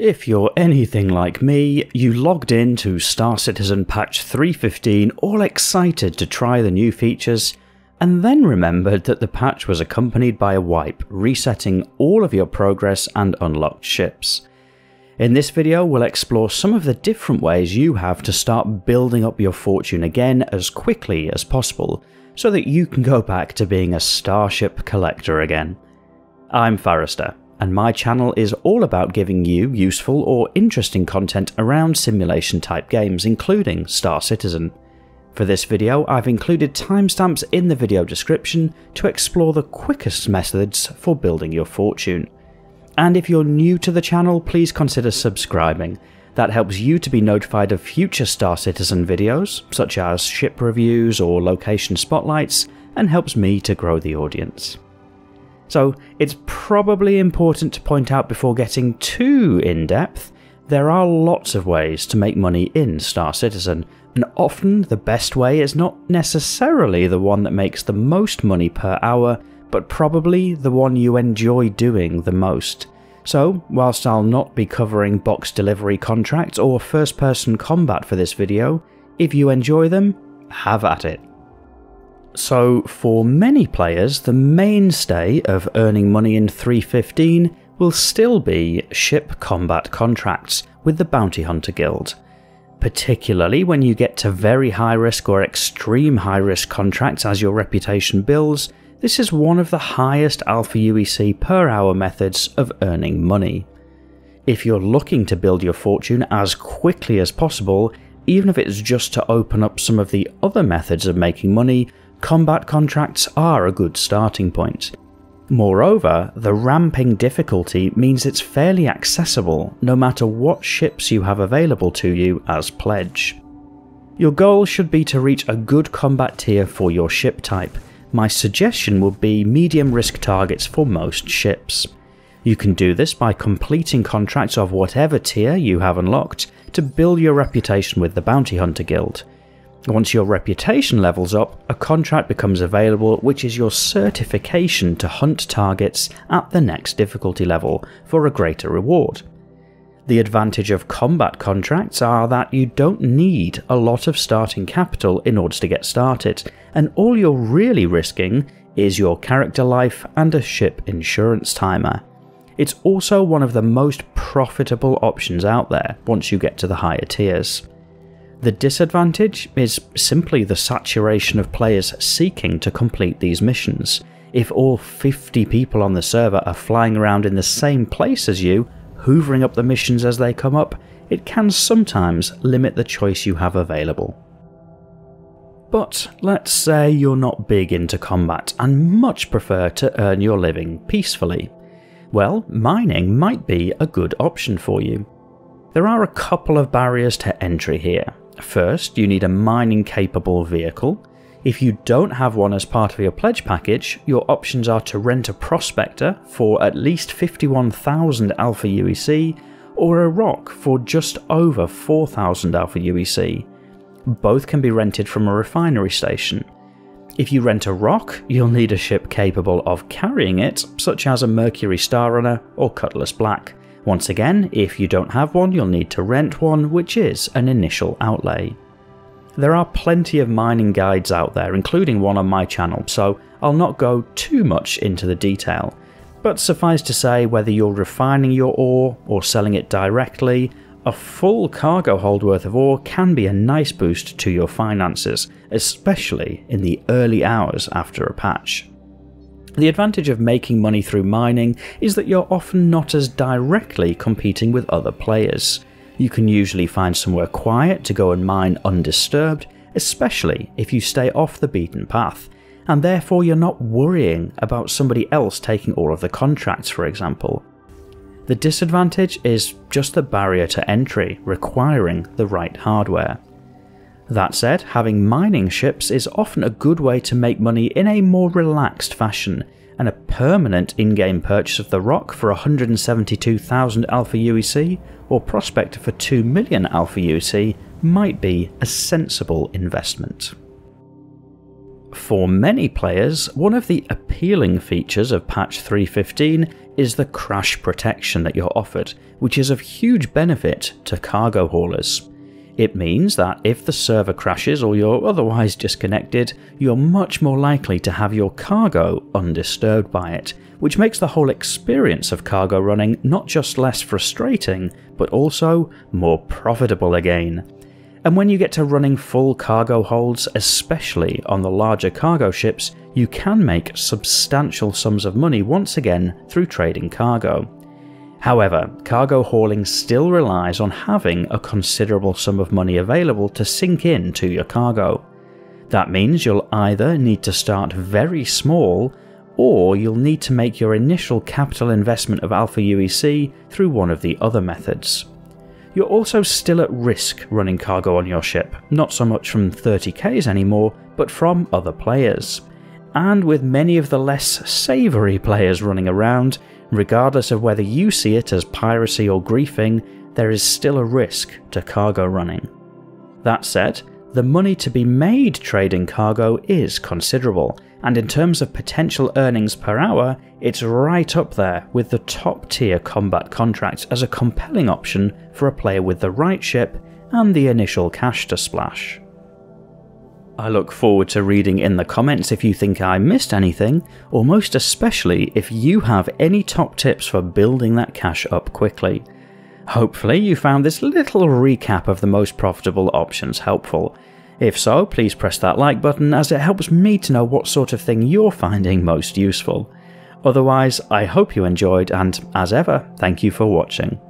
If you're anything like me, you logged in to Star Citizen patch 3.15 all excited to try the new features, and then remembered that the patch was accompanied by a wipe, resetting all of your progress and unlocked ships. In this video, we'll explore some of the different ways you have to start building up your fortune again as quickly as possible, so that you can go back to being a starship collector again. I'm Farrister, and my channel is all about giving you useful or interesting content around simulation type games, including Star Citizen. For this video, I've included timestamps in the video description to explore the quickest methods for building your fortune. And if you're new to the channel, please consider subscribing. That helps you to be notified of future Star Citizen videos, such as ship reviews or location spotlights, and helps me to grow the audience. So it's probably important to point out before getting too in-depth, there are lots of ways to make money in Star Citizen, and often the best way is not necessarily the one that makes the most money per hour, but probably the one you enjoy doing the most. So, whilst I'll not be covering box delivery contracts or first-person combat for this video, if you enjoy them, have at it. So, for many players, the mainstay of earning money in 3.15 will still be ship combat contracts with the Bounty Hunter Guild. Particularly when you get to very high risk or extreme high risk contracts as your reputation builds, this is one of the highest alpha UEC per hour methods of earning money. If you're looking to build your fortune as quickly as possible, even if it's just to open up some of the other methods of making money, combat contracts are a good starting point. Moreover, the ramping difficulty means it's fairly accessible no matter what ships you have available to you as pledge. Your goal should be to reach a good combat tier for your ship type. My suggestion would be medium risk targets for most ships. You can do this by completing contracts of whatever tier you have unlocked to build your reputation with the Bounty Hunter Guild. Once your reputation levels up, a contract becomes available, which is your certification to hunt targets at the next difficulty level for a greater reward. The advantage of combat contracts are that you don't need a lot of starting capital in order to get started, and all you're really risking is your character life and a ship insurance timer. It's also one of the most profitable options out there once you get to the higher tiers. The disadvantage is simply the saturation of players seeking to complete these missions. If all 50 people on the server are flying around in the same place as you, hoovering up the missions as they come up, it can sometimes limit the choice you have available. But let's say you're not big into combat and much prefer to earn your living peacefully. Well, mining might be a good option for you. There are a couple of barriers to entry here. First, you need a mining capable vehicle. If you don't have one as part of your pledge package, your options are to rent a Prospector for at least 51,000 alpha UEC or a rock for just over 4,000 alpha UEC. Both can be rented from a refinery station. If you rent a rock, you'll need a ship capable of carrying it, such as a Mercury Star Runner or Cutlass Black. Once again, if you don't have one, you'll need to rent one, which is an initial outlay. There are plenty of mining guides out there, including one on my channel, so I'll not go too much into the detail. But suffice to say, whether you're refining your ore or selling it directly, a full cargo hold worth of ore can be a nice boost to your finances, especially in the early hours after a patch. The advantage of making money through mining is that you're often not as directly competing with other players. You can usually find somewhere quiet to go and mine undisturbed, especially if you stay off the beaten path, and therefore you're not worrying about somebody else taking all of the contracts, for example. The disadvantage is just the barrier to entry, requiring the right hardware. That said, having mining ships is often a good way to make money in a more relaxed fashion, and a permanent in-game purchase of the rock for 172,000 alpha UEC or Prospector for 2 million alpha UEC might be a sensible investment. For many players, one of the appealing features of patch 3.15 is the crash protection that you're offered, which is of huge benefit to cargo haulers. It means that if the server crashes or you're otherwise disconnected, you're much more likely to have your cargo undisturbed by it, which makes the whole experience of cargo running not just less frustrating, but also more profitable again. And when you get to running full cargo holds, especially on the larger cargo ships, you can make substantial sums of money once again through trading cargo. However, cargo hauling still relies on having a considerable sum of money available to sink in to your cargo. That means you'll either need to start very small, or you'll need to make your initial capital investment of Alpha UEC through one of the other methods. You're also still at risk running cargo on your ship, not so much from 30Ks anymore, but from other players. And with many of the less savoury players running around, regardless of whether you see it as piracy or griefing, there is still a risk to cargo running. That said, the money to be made trading cargo is considerable, and in terms of potential earnings per hour, it's right up there with the top tier combat contracts as a compelling option for a player with the right ship and the initial cash to splash. I look forward to reading in the comments if you think I missed anything, or most especially if you have any top tips for building that cash up quickly. Hopefully you found this little recap of the most profitable options helpful. If so, please press that like button as it helps me to know what sort of thing you're finding most useful. Otherwise, I hope you enjoyed and, as ever, thank you for watching.